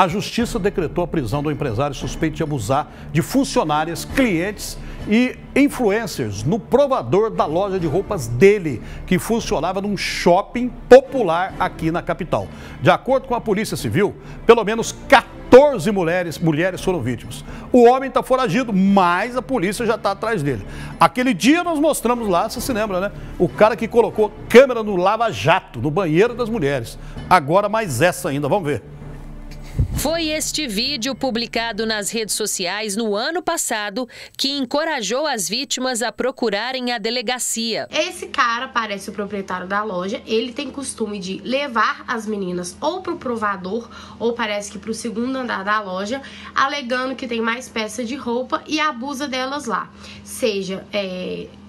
A Justiça decretou a prisão do empresário suspeito de abusar de funcionárias, clientes e influencers no provador da loja de roupas dele, que funcionava num shopping popular aqui na capital. De acordo com a Polícia Civil, pelo menos 14 mulheres foram vítimas. O homem está foragido, mas a polícia já está atrás dele. Aquele dia nós mostramos lá, você se lembra, né? O cara que colocou câmera no lava-jato, no banheiro das mulheres. Agora mais essa ainda, vamos ver. Foi este vídeo publicado nas redes sociais no ano passado que encorajou as vítimas a procurarem a delegacia. Esse cara parece o proprietário da loja, ele tem costume de levar as meninas ou pro provador ou parece que pro segundo andar da loja, alegando que tem mais peça de roupa e abusa delas lá, seja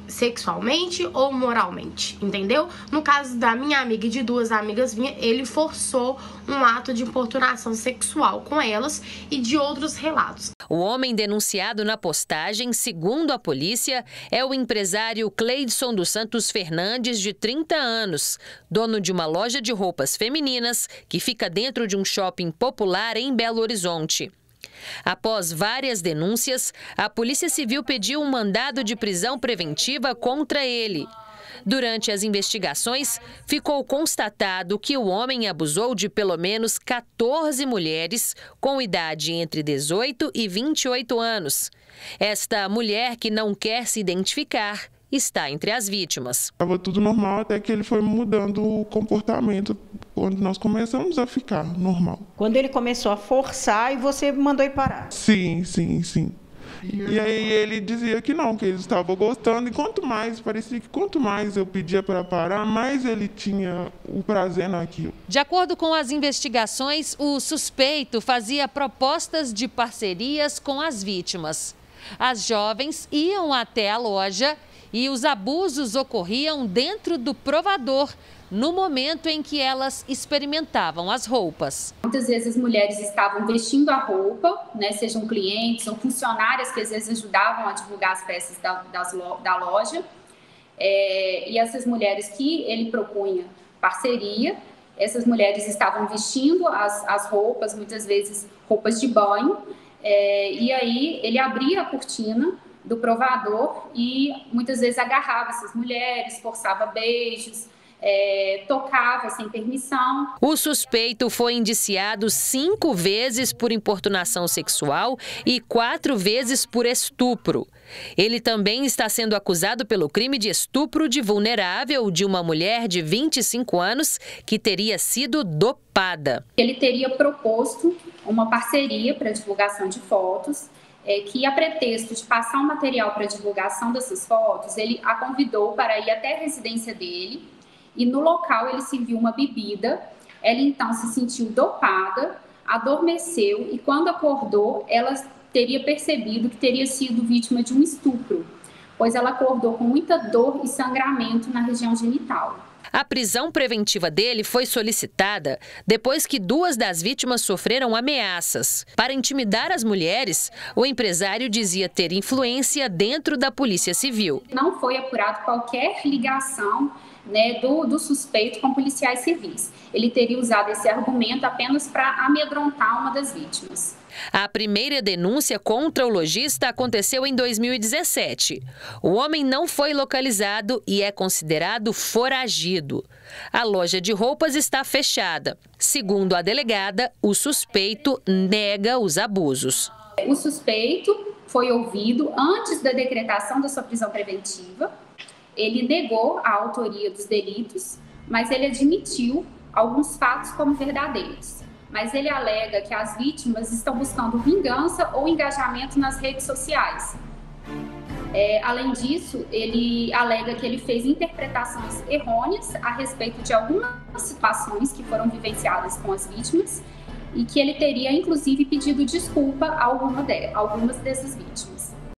sexualmente ou moralmente, entendeu? No caso da minha amiga e de duas amigas minhas, ele forçou um ato de importunação sexual com elas e de outros relatos. O homem denunciado na postagem, segundo a polícia, é o empresário Cleidson dos Santos Fernandes, de 30 anos, dono de uma loja de roupas femininas que fica dentro de um shopping popular em Belo Horizonte. Após várias denúncias, a Polícia Civil pediu um mandado de prisão preventiva contra ele. Durante as investigações, ficou constatado que o homem abusou de pelo menos 14 mulheres com idade entre 18 e 28 anos. Esta mulher, que não quer se identificar, está entre as vítimas. Estava tudo normal até que ele foi mudando o comportamento quando nós começamos a ficar normal. Quando ele começou a forçar e você mandou ele parar? Sim, sim, sim. E aí ele dizia que não, que ele estava gostando e quanto mais, parecia que quanto mais eu pedia para parar, mais ele tinha o prazer naquilo. De acordo com as investigações, o suspeito fazia propostas de parcerias com as vítimas. As jovens iam até a loja e os abusos ocorriam dentro do provador, no momento em que elas experimentavam as roupas. Muitas vezes as mulheres estavam vestindo a roupa, né, sejam clientes ou funcionárias que às vezes ajudavam a divulgar as peças da loja. E essas mulheres que ele propunha parceria, essas mulheres estavam vestindo as roupas, muitas vezes roupas de banho, e aí ele abria a cortina do provador e muitas vezes agarrava essas mulheres, forçava beijos, tocava sem permissão. O suspeito foi indiciado 5 vezes por importunação sexual e 4 vezes por estupro. Ele também está sendo acusado pelo crime de estupro de vulnerável de uma mulher de 25 anos que teria sido dopada. Ele teria proposto uma parceria para divulgação de fotos, que a pretexto de passar um material para divulgação dessas fotos, ele a convidou para ir até a residência dele. E no local ele serviu uma bebida, ela então se sentiu dopada, adormeceu e quando acordou ela teria percebido que teria sido vítima de um estupro, pois ela acordou com muita dor e sangramento na região genital. A prisão preventiva dele foi solicitada depois que 2 das vítimas sofreram ameaças. Para intimidar as mulheres, o empresário dizia ter influência dentro da Polícia Civil. Não foi apurado qualquer ligação, né, do suspeito com policiais civis. Ele teria usado esse argumento apenas para amedrontar uma das vítimas. A primeira denúncia contra o lojista aconteceu em 2017. O homem não foi localizado e é considerado foragido. A loja de roupas está fechada. Segundo a delegada, o suspeito nega os abusos. O suspeito foi ouvido antes da decretação da sua prisão preventiva. Ele negou a autoria dos delitos, mas ele admitiu alguns fatos como verdadeiros. Mas ele alega que as vítimas estão buscando vingança ou engajamento nas redes sociais. Além disso, ele alega que ele fez interpretações errôneas a respeito de algumas situações que foram vivenciadas com as vítimas e que ele teria, inclusive, pedido desculpa a algumas dessas vítimas.